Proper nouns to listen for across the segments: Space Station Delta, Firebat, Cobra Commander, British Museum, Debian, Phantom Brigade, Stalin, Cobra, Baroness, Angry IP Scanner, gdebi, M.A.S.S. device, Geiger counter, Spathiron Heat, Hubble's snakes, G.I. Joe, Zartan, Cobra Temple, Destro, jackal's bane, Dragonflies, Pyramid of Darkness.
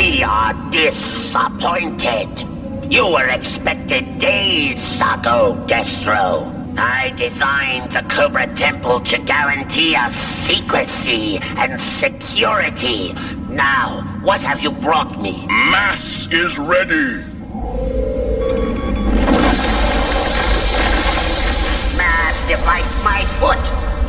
We are disappointed. You were expected days ago, Destro. I designed the Cobra Temple to guarantee us secrecy and security. Now, what have you brought me? Mass is ready. M.A.S.S. device my foot.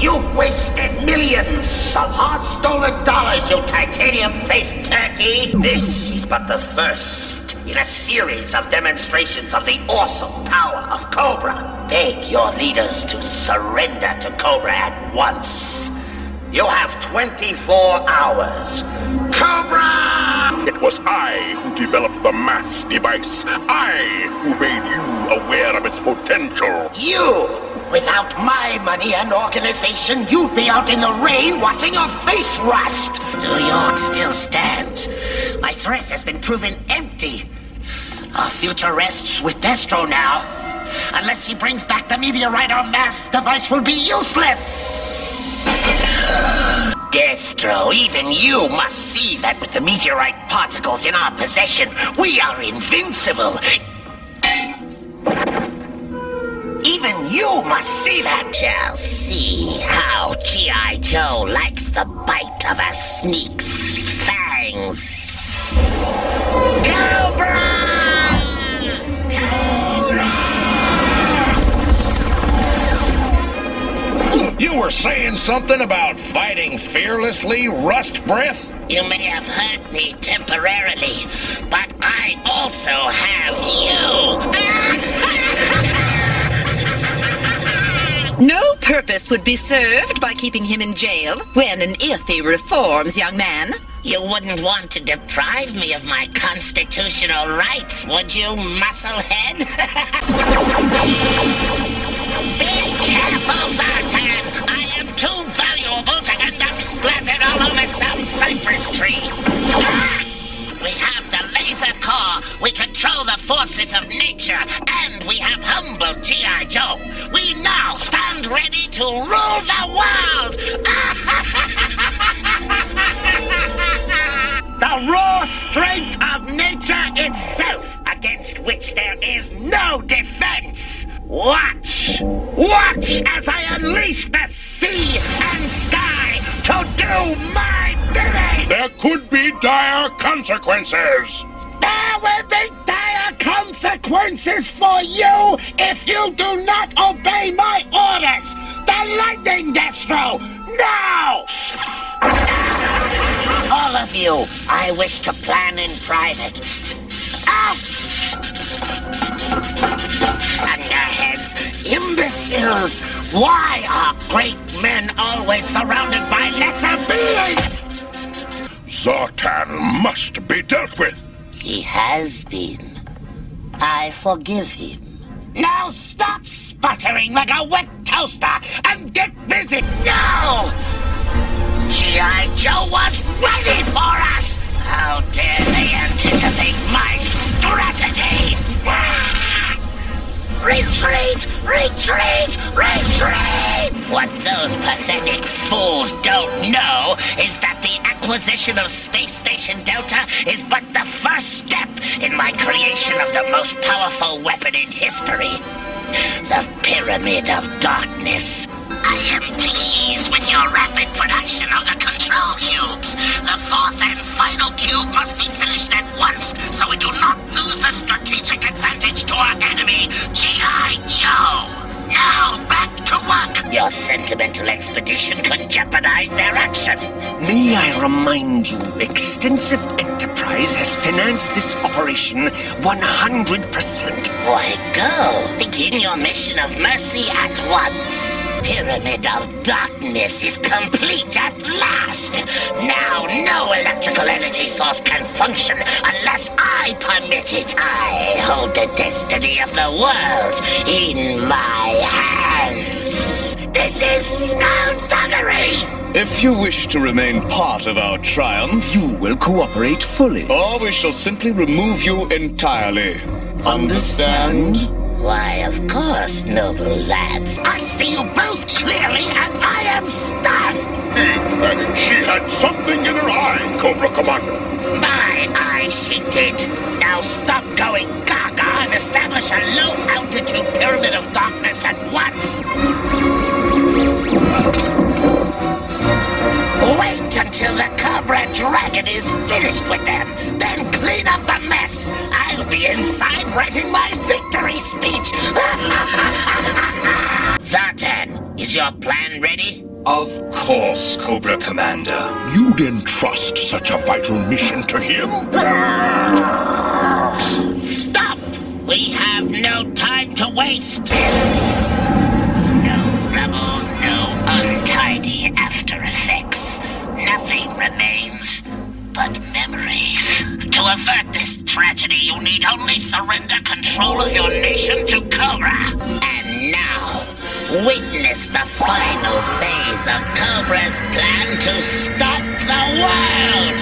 You've wasted millions of hard-stolen dollars, you titanium-faced turkey! This is but the first in a series of demonstrations of the awesome power of Cobra. Beg your leaders to surrender to Cobra at once. You have 24 hours. Cobra! It was I who developed the M.A.S.S. device. I who made you aware of its potential. You! Without my money and organization, you'd be out in the rain watching your face rust! New York still stands. My threat has been proven empty. Our future rests with Destro now. Unless he brings back the meteorite, our M.A.S.S. device will be useless! Destro, even you must see that with the meteorite particles in our possession, we are invincible! Even you must see that! Shall see how G.I. Joe likes the bite of a sneak's fangs. Cobra! Cobra! You were saying something about fighting fearlessly, Rust Breath? You may have hurt me temporarily, but I also have you! No purpose would be served by keeping him in jail when and if he reforms, young man. You wouldn't want to deprive me of my constitutional rights, would you, musclehead? Be careful, Zartan! I am too valuable to end up splattered all over some cypress tree. We have the laser core, we control the forces of nature, and we have humble G.I. Joe. We now stand ready to rule the world! The raw strength of nature itself, against which there is no defense! Watch! Watch as I unleash the sea and sky to do my bidding! There could be dire consequences! There will be dire consequences for you if you do not obey my orders! The lightning, Destro! Now! All of you, I wish to plan in private. Underheads, imbeciles, why are great men always surrounded by lesser beings? Zartan must be dealt with. He has been. I forgive him. Now stop sputtering like a wet toaster and get busy now! G.I. Joe was ready for us! How dare they anticipate my strategy! Retreat! Retreat! Retreat! What those pathetic fools don't know is that the acquisition of Space Station Delta is but the first step in my creation of the most powerful weapon in history, the Pyramid of Darkness. I am pleased with your rapid production of the control cubes. The fourth and final cube must be finished at once, so we do not lose the strategic advantage to our enemy, G.I. Joe. Now, back to work! Your sentimental expedition could jeopardize their action. May I remind you, Extensive Enterprise has financed this operation 100%. Why, go. Begin your mission of mercy at once. Pyramid of Darkness is complete at last! Now no electrical energy source can function unless I permit it. I hold the destiny of the world in my hands. This is skullduggery! If you wish to remain part of our triumph, you will cooperate fully, or we shall simply remove you entirely. Understand? Why, of course, noble lads. I see you both clearly, and I am stunned! She had something in her eye, Cobra Commander. My eye why she did. Now stop going gaga and establish a low-altitude pyramid of darkness at once. Wait until the Cobra Dragon is finished with them, then clean up the mess. I'll be inside writing my victory speech. Zartan, is your plan ready? Of course, Cobra Commander. You'd entrust such a vital mission to him? Stop! We have no time to waste! No rubble, no untidy after effects. Nothing remains but memories. To avert this tragedy, you need only surrender control of your nation to Cobra. And now, witness the final phase of Cobra's plan to stop the world!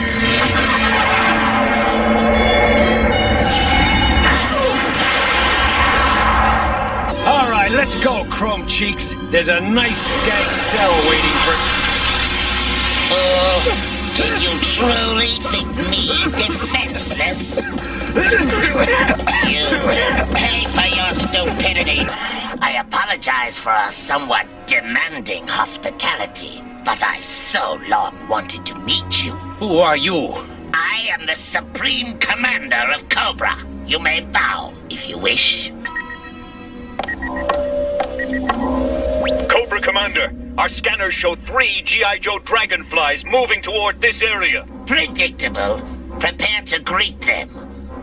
All right, let's go, Chrome Cheeks. There's a nice dank cell waiting for... Fool, did you truly think me defenseless? You will pay for your stupidity. I apologize for our somewhat demanding hospitality, but I've so long wanted to meet you. Who are you? I am the Supreme Commander of Cobra. You may bow if you wish. Cobra Commander, our scanners show 3 G.I. Joe Dragonflies moving toward this area. Predictable. Prepare to greet them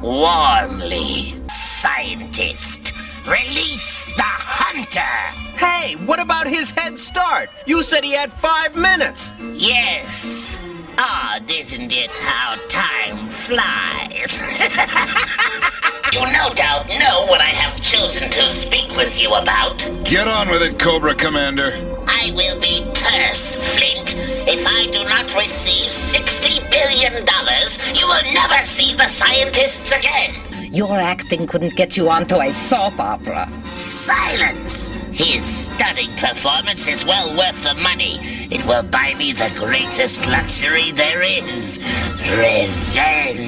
warmly. Scientist, release the hunter! Hey, what about his head start? You said he had 5 minutes. Yes. Odd, isn't it, how time flies? You no doubt know what I have chosen to speak with you about. Get on with it, Cobra Commander. I will be terse, Flint. If I do not receive $60 billion, you will never see the scientists again. Your acting couldn't get you onto a soap opera. Silence! His stunning performance is well worth the money. It will buy me the greatest luxury there is. Revenge!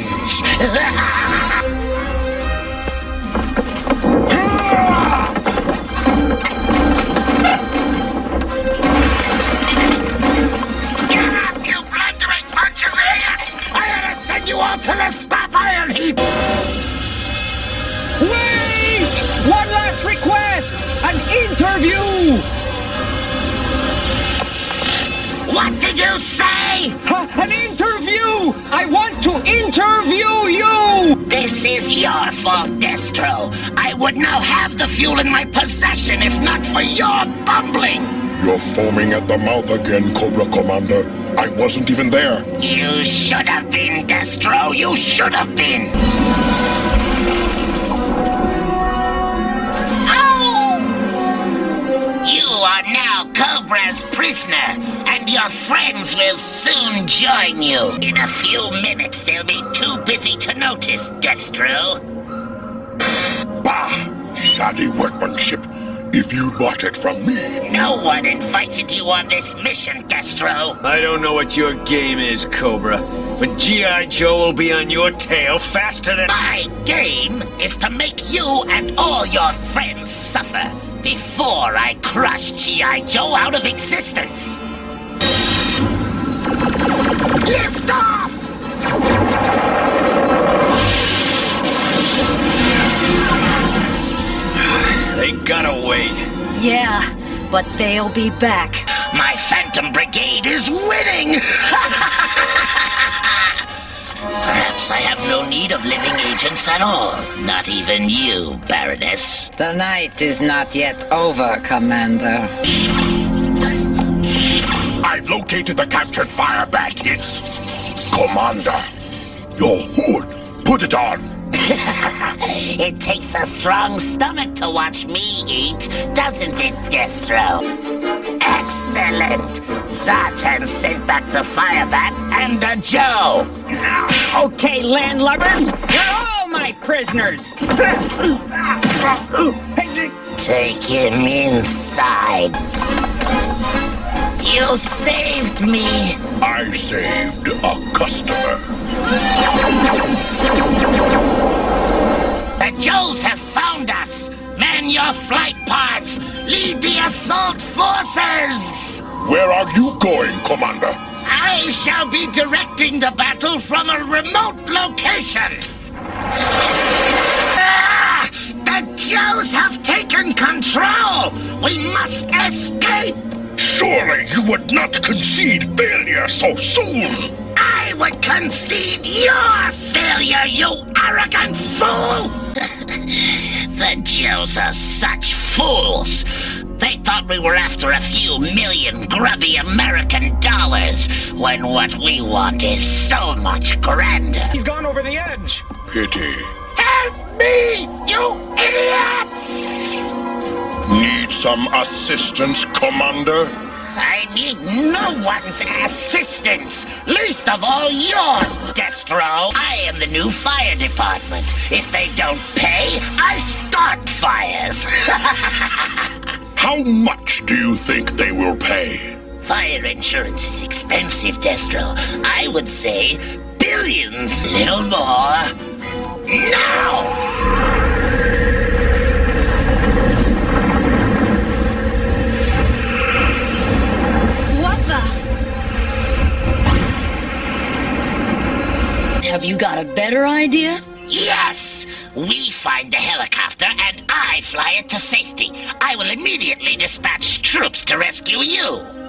Get up, you blundering bunch of idiots! I ought to send you all to the Spathiron Heat! Please! One last request! An interview! What did you say? An interview! I want to interview you! This is your fault, Destro. I would now have the fuel in my possession if not for your bumbling. You're foaming at the mouth again, Cobra Commander. I wasn't even there. You should have been, Destro. You should have been. You are now Cobra's prisoner, and your friends will soon join you. In a few minutes, they'll be too busy to notice, Destro. Bah! Shoddy workmanship. If you bought it from me... No one invited you on this mission, Destro. I don't know what your game is, Cobra, but G.I. Joe will be on your tail faster than... My game is to make you and all your friends suffer. Before I crush G.I. Joe out of existence! Lift off! They got away. Yeah, but they'll be back. My Phantom Brigade is winning! Perhaps I have no need of living agents at all. Not even you, Baroness. The night is not yet over, Commander. I've located the captured Firebat. It's... Commander, your hood. Put it on. It takes a strong stomach to watch me eat, doesn't it, Destro? Excellent! Zartan sent back the Firebat and the Joe! Okay, landlubbers! You're all my prisoners! Take him inside. You saved me. I saved a customer. The Joes have found us. Man your flight pods. Lead the assault forces. Where are you going, Commander? I shall be directing the battle from a remote location. Ah, the Joes have taken control. We must escape. Surely you would not concede failure so soon! I would concede your failure, you arrogant fool! The Jews are such fools! They thought we were after a few million grubby American dollars, when what we want is so much grander. He's gone over the edge! Pity. Help me, you idiot! Need some assistance, Commander? I need no one's assistance! Least of all yours, Destro! I am the new fire department. If they don't pay, I start fires! How much do you think they will pay? Fire insurance is expensive, Destro. I would say billions, little more. Now! Have you got a better idea? Yes! We find the helicopter and I fly it to safety. I will immediately dispatch troops to rescue you.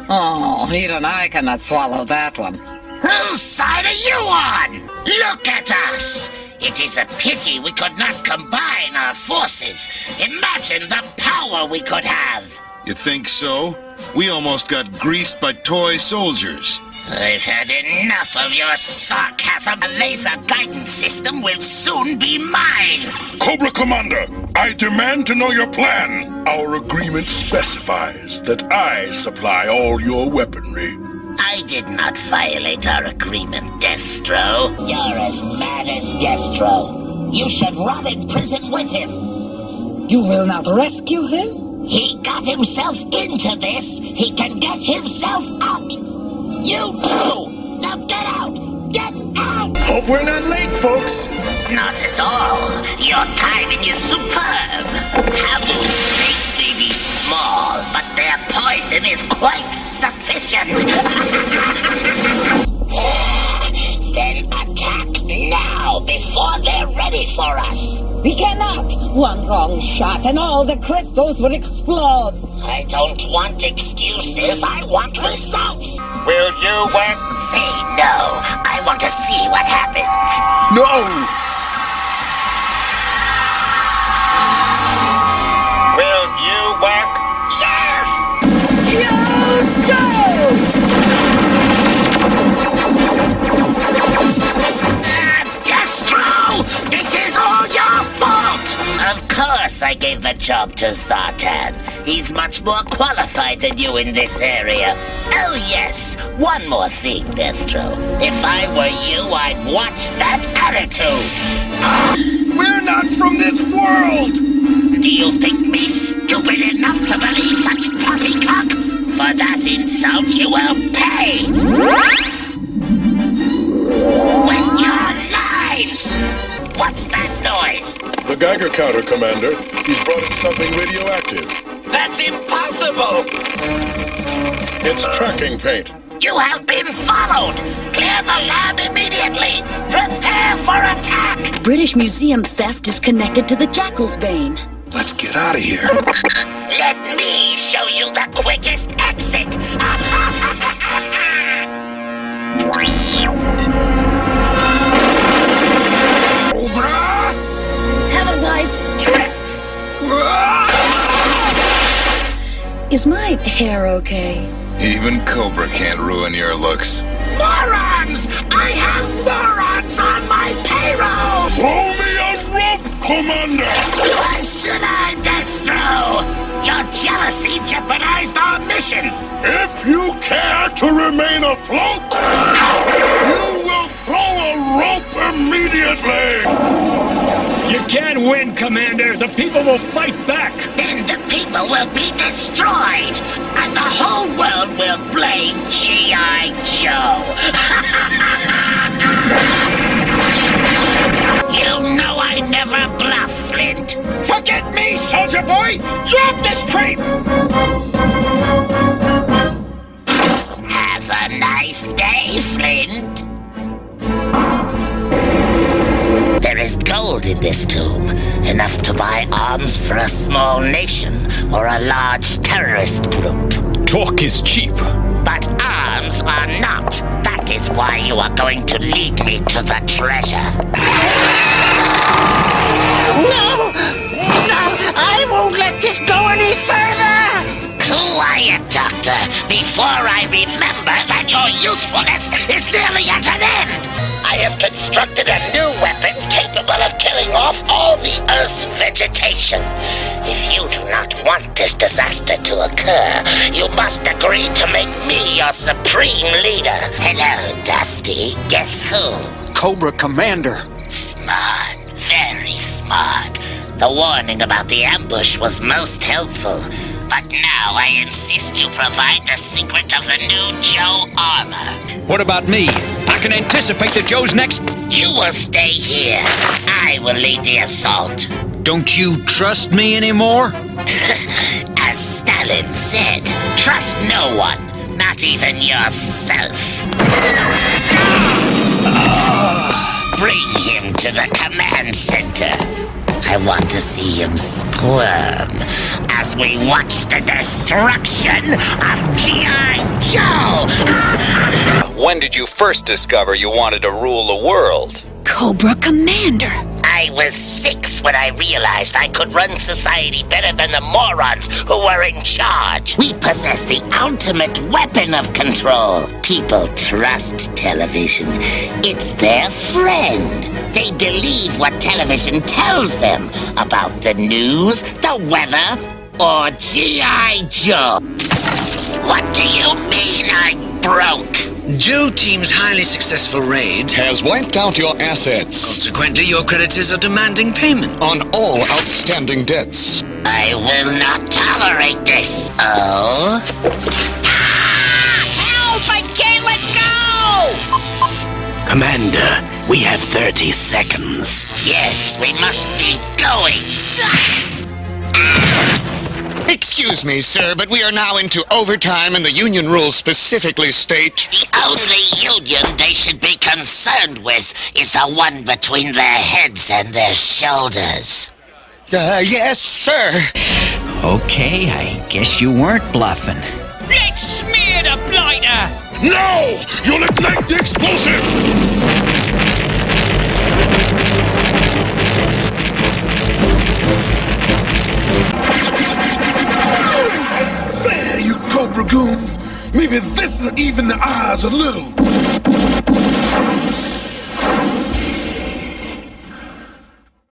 Oh, even I cannot swallow that one. Whose side are you on? Look at us! It is a pity we could not combine our forces. Imagine the power we could have. You think so? We almost got greased by toy soldiers. I've had enough of your sarcasm. A laser guidance system will soon be mine! Cobra Commander, I demand to know your plan! Our agreement specifies that I supply all your weaponry. I did not violate our agreement, Destro. You're as mad as Destro. You should rot in prison with him. You will not rescue him? He got himself into this. He can get himself out. You too! Now get out! Get out! Hope we're not late, folks! Not at all! Your timing is superb! Hubble's snakes may be small, but their poison is quite sufficient! Then attack now, before they're ready for us! We cannot! One wrong shot and all the crystals will explode! I don't want excuses, I want results! Will you win? Say no. I want to see what happens. No! Will you win? Yes! G.I. Joe! Destro! This is all your fault! Of course I gave the job to Zartan. He's much more qualified than you in this area. Oh yes, one more thing, Destro. If I were you, I'd watch that attitude. We're not from this world! Do you think me stupid enough to believe such poppycock? For that insult you will pay! With your lives! What's that noise? The Geiger counter, Commander. He's brought in something radioactive. That's impossible! It's tracking paint. You have been followed! Clear the lab immediately! Prepare for attack! British Museum theft is connected to the Jackal's Bane. Let's get out of here. Let me show you the quickest exit! Cobra! Have a nice trip! Is my hair okay? Even Cobra can't ruin your looks. Morons! I have morons on my payroll! Throw me a rope, Commander! Why should I, Destro? Your jealousy jeopardized our mission! If you care to remain afloat, you will throw a rope immediately! You can't win, Commander! The people will fight back! Then the people will be destroyed! A and the whole world will blame G.I. Joe. You know I never bluff, Flint. Forget me, soldier boy! Drop this creep! Have a nice day, Flint. There is gold in this tomb, enough to buy arms for a small nation or a large terrorist group. Talk is cheap. But arms are not. That is why you are going to lead me to the treasure. No! No! I won't let this go any further! Quiet, Doctor, before I remember that your usefulness is nearly at an end! I have constructed a new weapon capable of killing off all the Earth's vegetation. If you do not want this disaster to occur, you must agree to make me your supreme leader. Hello, Dusty. Guess who? Cobra Commander. Smart. Very smart. The warning about the ambush was most helpful. But now I insist you provide the secret of the new Joe armor. What about me? I can anticipate the Joe's next... You will stay here. I will lead the assault. Don't you trust me anymore? As Stalin said, trust no one, not even yourself. Bring him to the command center. I want to see him squirm as we watch the destruction of G.I. Joe! When did you first discover you wanted to rule the world? Cobra Commander! I was 6 when I realized I could run society better than the morons who were in charge. We possess the ultimate weapon of control. People trust television. It's their friend. They believe what television tells them about the news, the weather, or G.I. Joe. What do you mean I broke? Joe Team's highly successful raid has wiped out your assets. Consequently, your creditors are demanding payment on all outstanding debts. I will not tolerate this. Oh? Help! I can't let go! Commander, we have 30 seconds. Yes, we must be going. Excuse me, sir, but we are now into overtime, and the union rules specifically state... The only union they should be concerned with is the one between their heads and their shoulders. Yes, sir. Okay, I guess you weren't bluffing. Let's smear the blighter! No! You'll ignite the explosive! Cobra goons, maybe this'll even the odds a little.